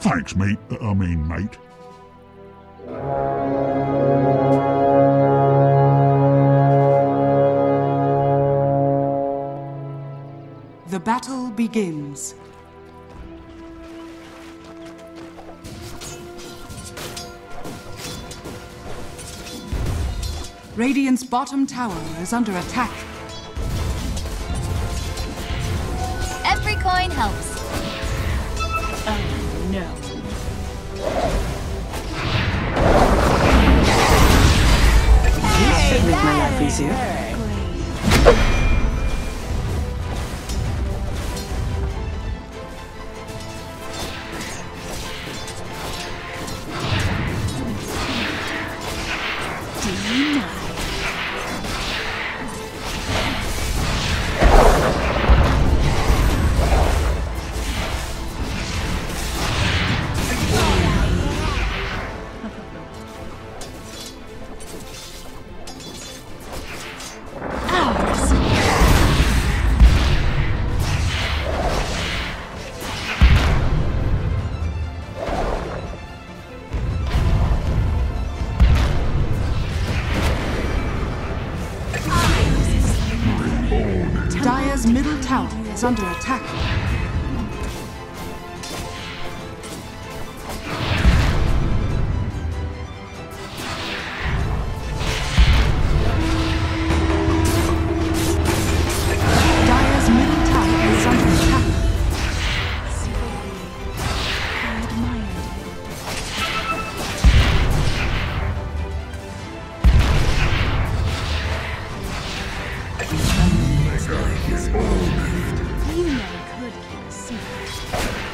Thanks, mate. I mean, mate. The battle begins. Radiant's bottom tower is under attack. Every coin helps. No. Hey, Dire's middle tower is under attack. Dire's middle tower is under attack. You know, could keep a secret.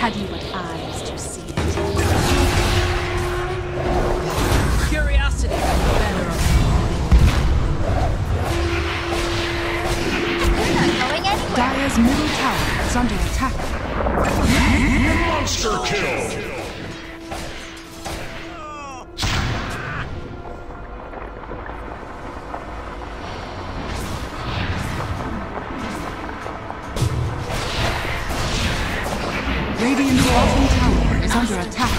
Had you but eyes to see it. Curiosity is the better of all. We're not going anywhere. Dire's middle tower is under attack. Monster kill! Radiant's bottom tower is under attack.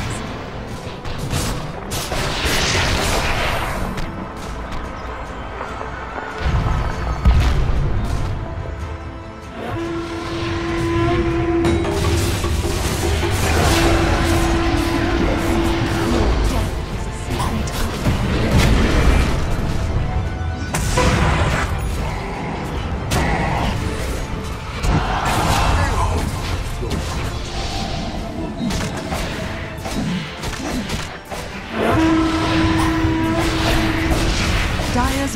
Dire's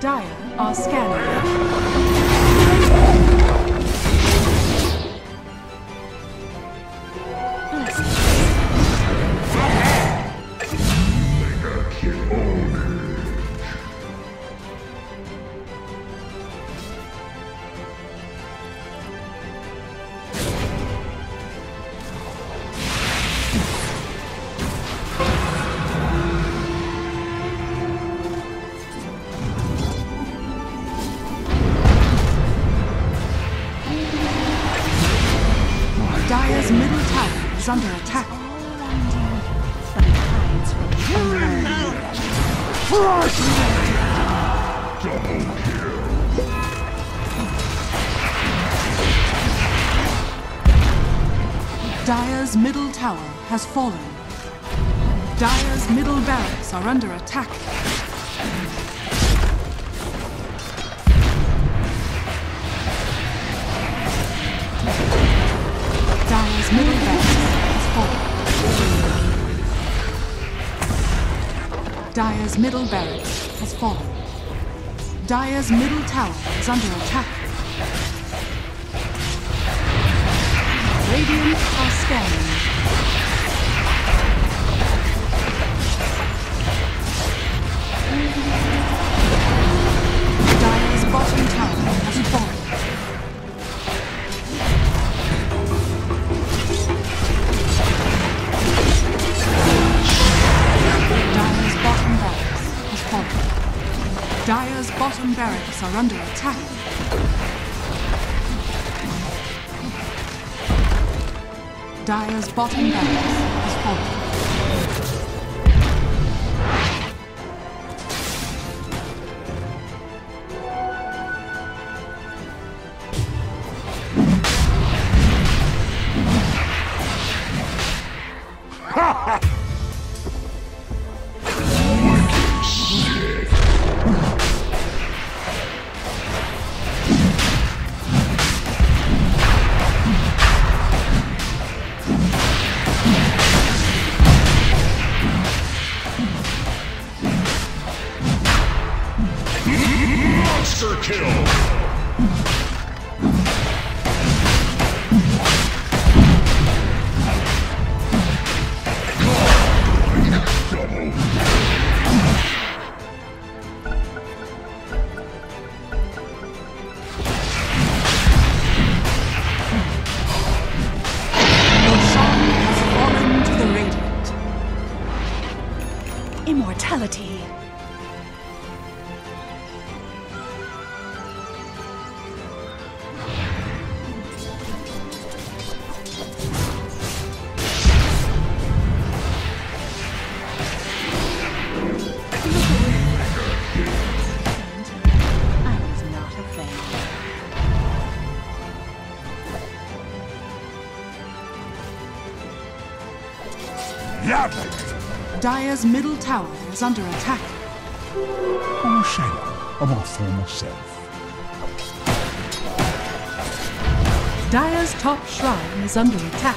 Dire are scanning. is under attack. But it hides from you. Double kill. Dire's middle tower has fallen. Dire's middle barracks are under attack. Dire's middle barracks has fallen. Dire's middle barracks has fallen. Dire's middle tower is under attack. Radiant are scanning. Dire's bottom tower has fallen. Dire's bottom barracks has fallen. Dire's bottom barracks are under attack. Dire's bottom barracks has fallen. Immortality. Dire's middle tower is under attack. I'm a shadow of our former self. Dire's top shrine is under attack.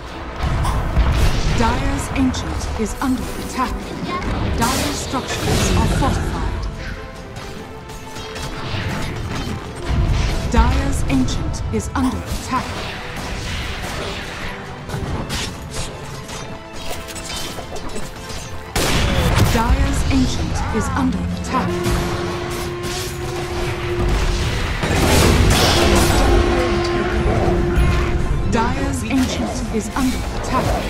Dire's Ancient is under attack. Dire's structures are fortified. Dire's Ancient is under attack. Dire's Ancient is under attack. Dire's Ancient is under attack.